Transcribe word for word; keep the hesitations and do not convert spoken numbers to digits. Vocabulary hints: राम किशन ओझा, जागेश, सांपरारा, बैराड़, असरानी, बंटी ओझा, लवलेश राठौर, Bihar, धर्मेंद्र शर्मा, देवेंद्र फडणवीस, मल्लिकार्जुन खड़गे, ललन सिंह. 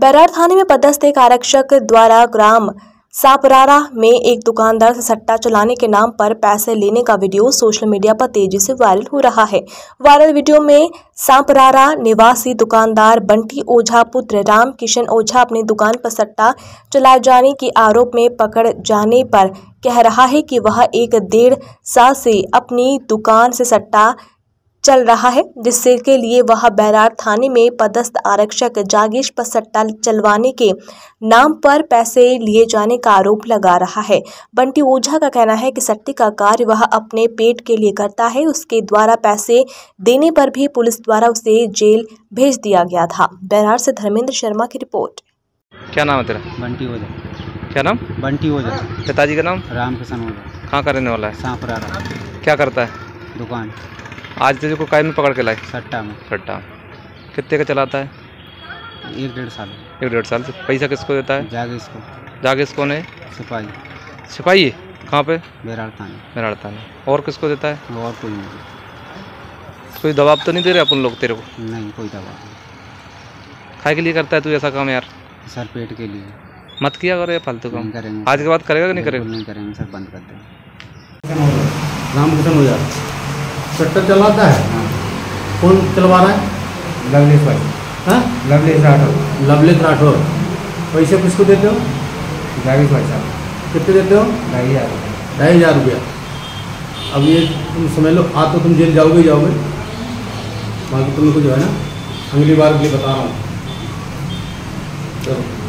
बैराड़ थाने में पदस्थ एक आरक्षक द्वारा ग्राम सांपरारा में एक दुकानदार से सट्टा चलाने के नाम पर पैसे लेने का वीडियो सोशल मीडिया पर तेजी से वायरल हो रहा है। वायरल वीडियो में सांपरारा निवासी दुकानदार बंटी ओझा पुत्र राम किशन ओझा अपनी दुकान पर सट्टा चलाए जाने के आरोप में पकड़ जाने पर कह रहा है कि वह एक डेढ़ साल से अपनी दुकान से सट्टा चल रहा है, जिससे के लिए वह बैराड़ थाने में पदस्थ आरक्षक जागेश पर सट्टा चलवाने के नाम पर पैसे लिए जाने का आरोप लगा रहा है। बंटी ओझा का कहना है कि सट्टे का कार्य वह अपने पेट के लिए करता है। उसके द्वारा पैसे देने पर भी पुलिस द्वारा उसे जेल भेज दिया गया था। बैराड़ से धर्मेंद्र शर्मा की रिपोर्ट। क्या नाम है तेरा? बंटी ओझा। क्या नाम? बंटी ओझा। पिताजी का नाम? राम किशन ओझा। कहाँ का रहने वाला है? सांपरारा। क्या करता है? दुकान। आज तुझे को कायम में पकड़ के लाए? सट्टा में। सट्टा कितने का चलाता है? एक डेढ़ साल। एक डेढ़ साल से। पैसा किसको देता है? जागेश को। जागेश कौन है? सिपाही। सिपाही कहाँ पे? बैराड़ थाने। बैराड़ थाने। और किसको देता है? और कोई नहीं। कोई दबाव तो नहीं दे रहे अपन लोग तेरे को? नहीं, कोई दबाव नहीं। खाए के लिए करता है तू ऐसा काम? यार सर पेट के लिए मत किया करो ये फालतू काम। करेंगे आज के बाद? करेगा कि नहीं करेगा? नहीं करेंगे सर, बंद कर देंगे। राम किशन ओझा सट्टा चलाता है। कौन चलवा रहा है? लवलेश भाई। हाँ, लवलेश राठौर। लवलेश राठौर। पैसे किसको देते हो? जागेश भाई साहब। कितने देते हो? ढाई हज़ार रुपये। ढाई हज़ार रुपया। अब ये तुम समझ लो, आज तो तुम जेल जाओगे ही जाओगे, बाकी तुमको जो है ना अगली बार के लिए बता रहा हूँ। चलो।